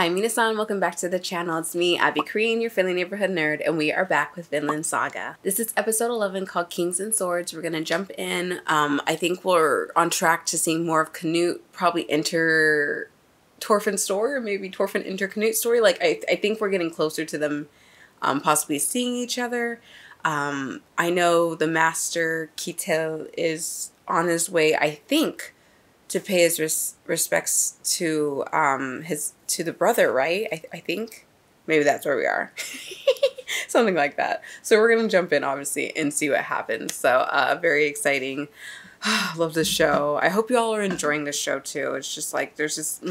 Hi Mina-san, welcome back to the channel. It's me, Abby Corinne, your friendly neighborhood nerd, and we are back with Vinland Saga. This is episode 11 called Kings and Swords. We're gonna jump in. I think we're on track to seeing more of Canute probably enter Thorfinn's story, or maybe Thorfinn enter Canute's story. Like I think we're getting closer to them possibly seeing each other. I know the master Ketil is on his way, I think, to pay his respects to the brother, right? I think maybe that's where we are. Something like that. So we're gonna jump in obviously and see what happens. So very exciting. Love this show. I hope y'all are enjoying this show too. It's just like there's just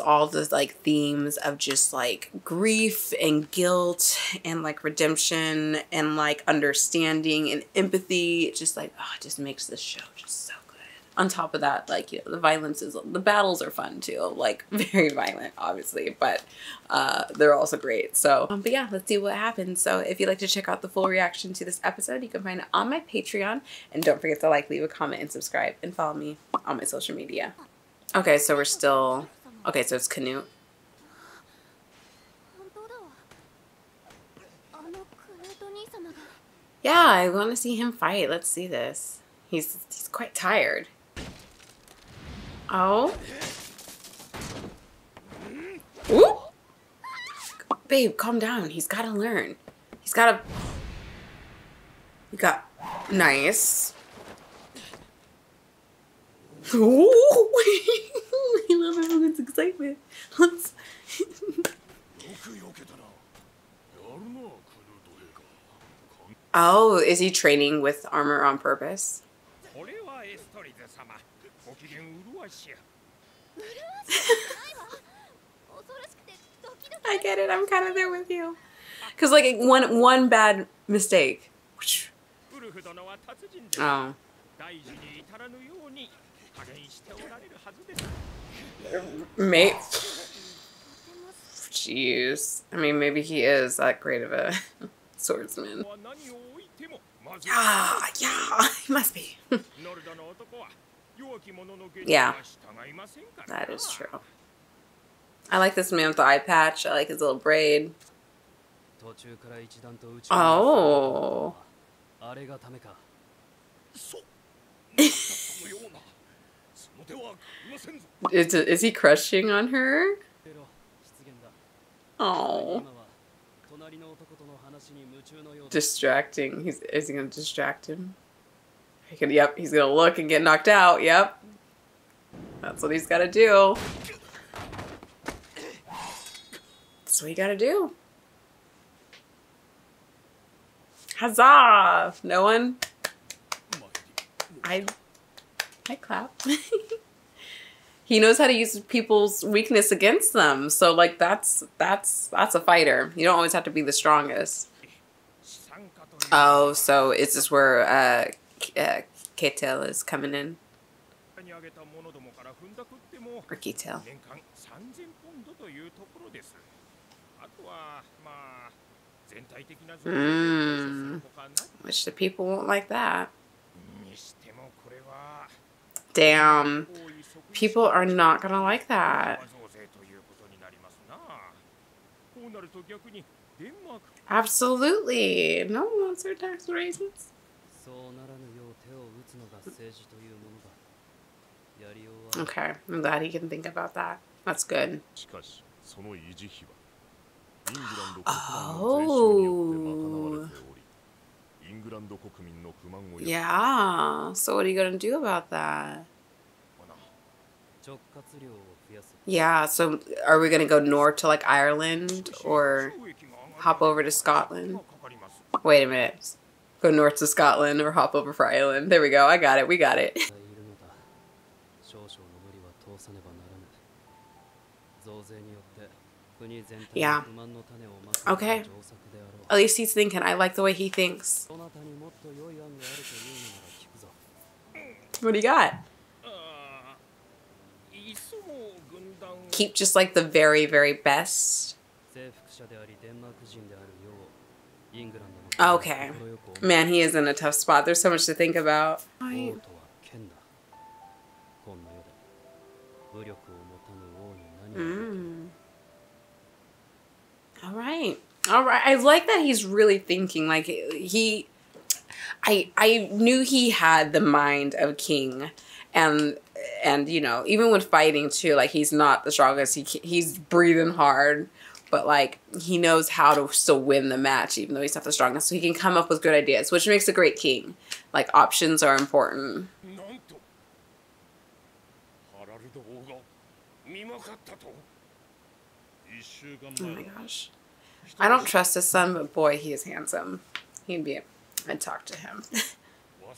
all those like themes of just like grief and guilt and like redemption and like understanding and empathy. It's just like, oh, it just makes this show just so good. On top of that, like, you know, the violence is, the battles are fun too, like very violent obviously, but they're also great. So but yeah, let's see what happens. So if you'd like to check out the full reaction to this episode, you can find it on my Patreon, and don't forget to like, leave a comment, and subscribe, and follow me on my social media. Okay, so we're still, okay, so it's Canute. Yeah, I want to see him fight. Let's see this. He's quite tired. Oh. Ooh. Babe, calm down. He's got to learn. He's got to... He got... Nice. Ooh. I love everyone's excitement. Let's... Oh, is he training with armor on purpose? I get it. I'm kind of there with you. Because like one bad mistake. Oh. Mate. Jeez. I mean, maybe he is that great of a swordsman. Yeah, yeah, he must be. Yeah, that is true. I like this man with the eye patch. I like his little braid. Oh. Is he crushing on her? Oh. Distracting. Is he gonna distract him? He can, yep, he's gonna look and get knocked out. Yep, that's what he's gotta do. That's what you gotta do. Huzzah! No one. I clap. He knows how to use people's weakness against them. So like that's a fighter. You don't always have to be the strongest. Oh, so is this where Ketil is coming in? Or Ketil. Which the people won't like that. Damn. People are not gonna like that. Absolutely. No one wants their tax raises. Okay, I'm glad he can think about that. That's good. Oh. Yeah, so what are you gonna do about that? Yeah, so are we gonna go north to like Ireland or hop over to Scotland? Wait a minute. Go north to Scotland or hop over for Ireland. There we go, I got it, we got it. Yeah. Okay. At least he's thinking. I like the way he thinks. What do you got? Keep just like the very, very best. Okay. Man, he is in a tough spot. There's so much to think about. All right. I like that he's really thinking. Like he, I knew he had the mind of a king, and you know, even when fighting too, like he's not the strongest. He's breathing hard, but like he knows how to still win the match, even though he's not the strongest. So he can come up with good ideas, which makes a great king. Like options are important. Oh my gosh. I don't trust his son, but boy, he is handsome. I'd talk to him. Well,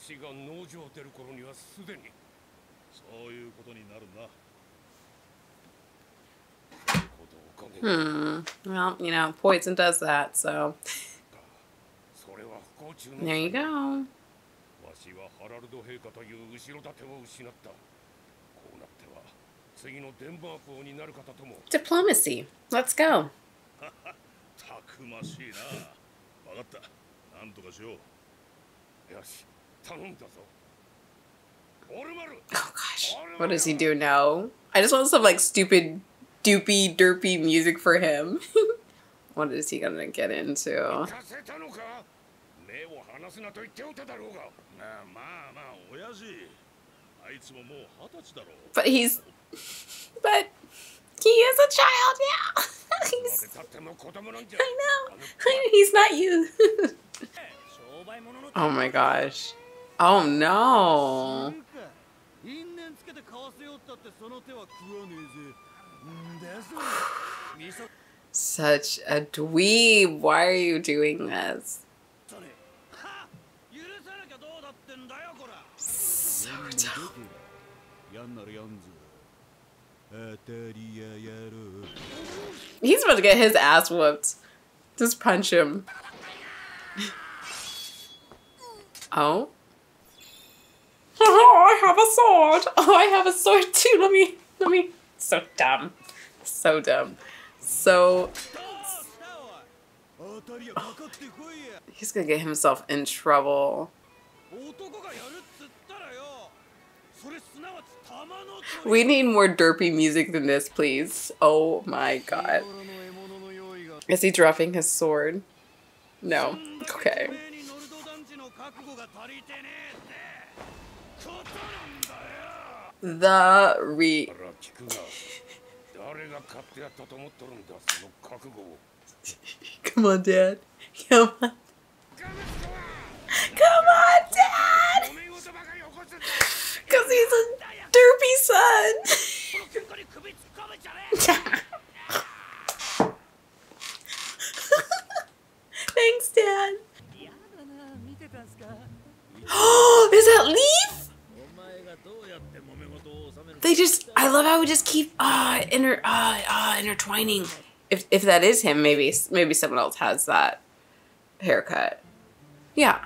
you know, poison does that, so. There you go. Diplomacy. Let's go. Oh gosh. What does he do now? I just want some like stupid doopy derpy music for him. What is he gonna get into? But he's he is a child, yeah. I know. He's not you. Oh my gosh. Oh no. Such a dweeb. Why are you doing this? So dumb. He's about to get his ass whooped. Just punch him. Oh. Oh, I have a sword. Oh, I have a sword too. Let me. So dumb. So dumb. So. Oh. He's gonna get himself in trouble. We need more derpy music than this, please. Oh my god. Is he dropping his sword? No. Okay. Come on, Dad. Come on. Come on, Dad! Because he's a derpy son. Thanks, Dad. Oh, is that Leaf? I love how we just keep intertwining. If that is him, maybe someone else has that haircut. Yeah.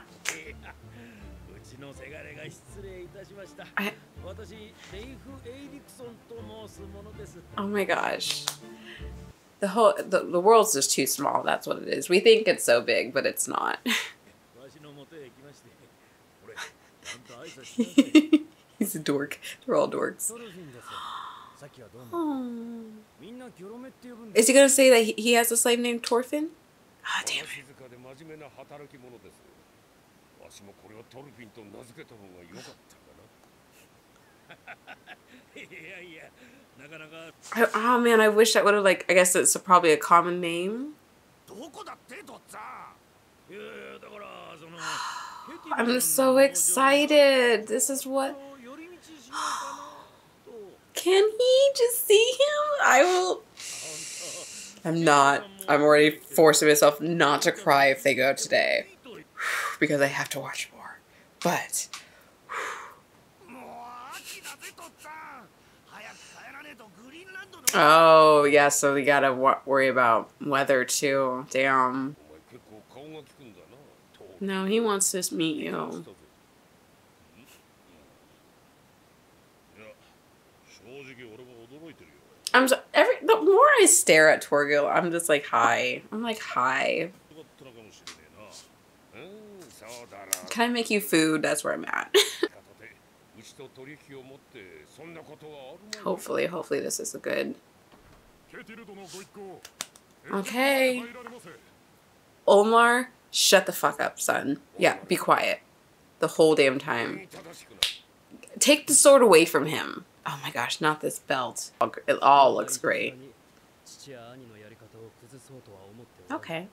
Oh my gosh. The world's just too small, that's what it is. We think it's so big, but it's not. He's a dork. They're all dorks. Oh. Is he gonna say that he has a slave named Thorfinn? Ah, damn it. Oh man, I wish that would have, like, I guess it's probably a common name. I'm so excited. This is what. Can he just see him? I'm not. I'm already forcing myself not to cry if they go today. Because I have to watch more. But oh yeah, so we gotta worry about weather too. Damn. No, he wants to meet you. The more I stare at Torgil, I'm just like, hi. I'm like, hi. Can I make you food? That's where I'm at. Hopefully this is a good. Okay. Olmar, shut the fuck up, son. Yeah, be quiet. The whole damn time. Take the sword away from him. Oh my gosh, not this belt. It all looks great. Okay.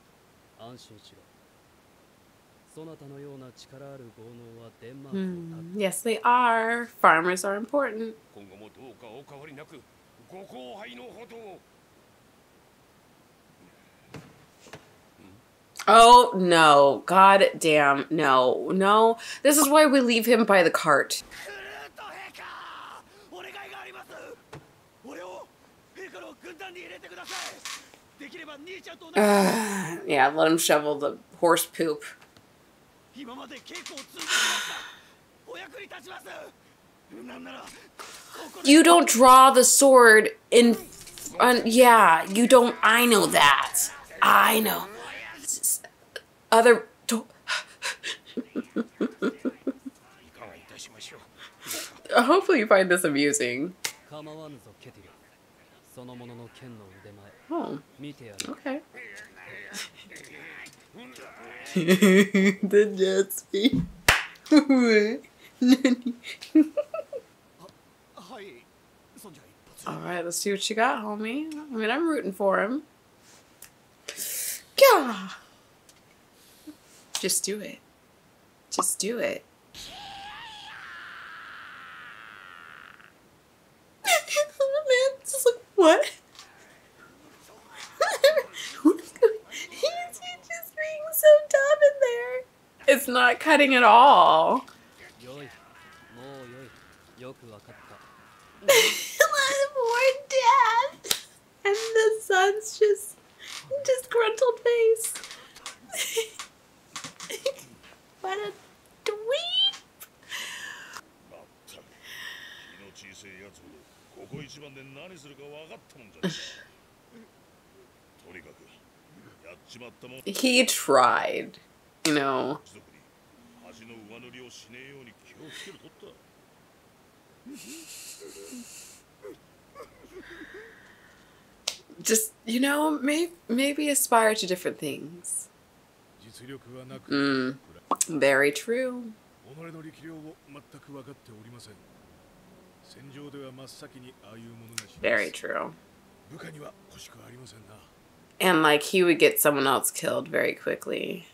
Yes, they are. Farmers are important. Oh, no. God damn. No. No. This is why we leave him by the cart. Yeah, let him shovel the horse poop. You don't draw the sword in... yeah, you don't... I know that. I know. Other... Hopefully you find this amusing. Oh. Okay. The jet ski. Alright, let's see what you got, homie. I mean, I'm rooting for him. Yeah. Just do it. Just do it. Man, just like, what? So dumb in there. It's not cutting at all. Poor dad. And the son's just disgruntled face. What a dweeb. He tried, you know. Just, you know, maybe aspire to different things. Very true. Very true. And, like, he would get someone else killed very quickly.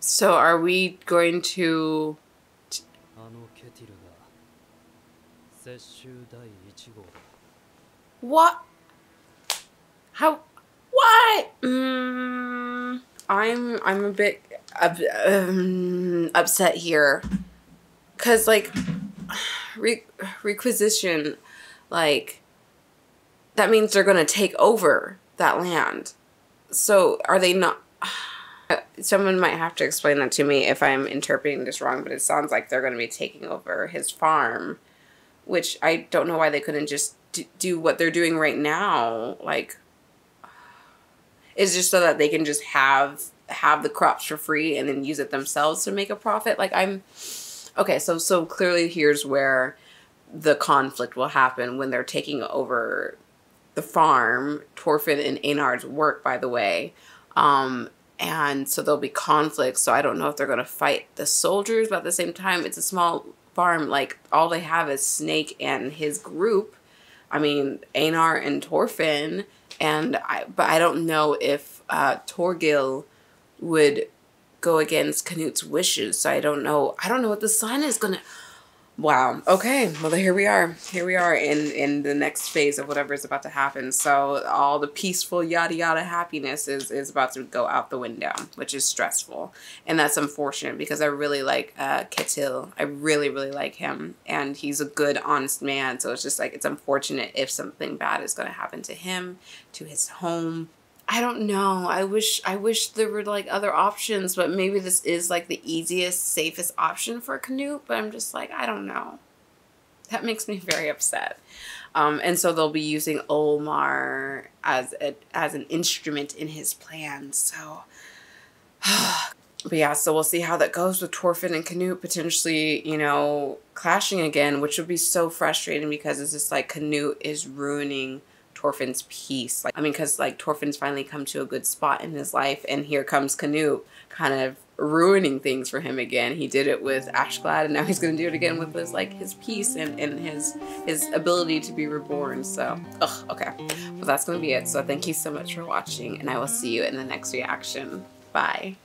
So are we going to... What? How? What? I'm a bit upset here. 'Cause, like... requisition, like, that means they're gonna take over that land. So are they not? Someone might have to explain that to me if I'm interpreting this wrong, but it sounds like they're gonna be taking over his farm, which I don't know why they couldn't just do what they're doing right now. Like, it's just so that they can just have the crops for free and then use it themselves to make a profit. Like, I'm... Okay, so clearly here's where the conflict will happen when they're taking over the farm, Thorfinn and Einar's work, by the way. And so there'll be conflict, so I don't know if they're going to fight the soldiers, but at the same time, it's a small farm. Like, all they have is Snake and his group. I mean, Einar and Thorfinn, but I don't know if Torgil would... go against Canute's wishes. So I don't know what the sign is gonna... Wow. Okay, well, here we are. Here we are in the next phase of whatever is about to happen. So all the peaceful yada yada happiness is about to go out the window, which is stressful. And that's unfortunate because I really like Ketil. I really, really like him. And he's a good, honest man. So it's just like, it's unfortunate if something bad is gonna happen to him, to his home. I don't know. I wish there were, like, other options, but maybe this is, like, the easiest, safest option for Canute, but I'm just like, I don't know. That makes me very upset. And so they'll be using Olmar as an instrument in his plan. So But yeah, so we'll see how that goes with Thorfinn and Canute potentially, you know, clashing again, which would be so frustrating because it's just like Canute is ruining Thorfinn's peace. Like, I mean, because like Thorfinn's finally come to a good spot in his life, and here comes Canute kind of ruining things for him again. He did it with Ashglad, and now he's going to do it again with his, like, his peace and his ability to be reborn. So, ugh, okay. Well, that's going to be it. So thank you so much for watching, and I will see you in the next reaction. Bye.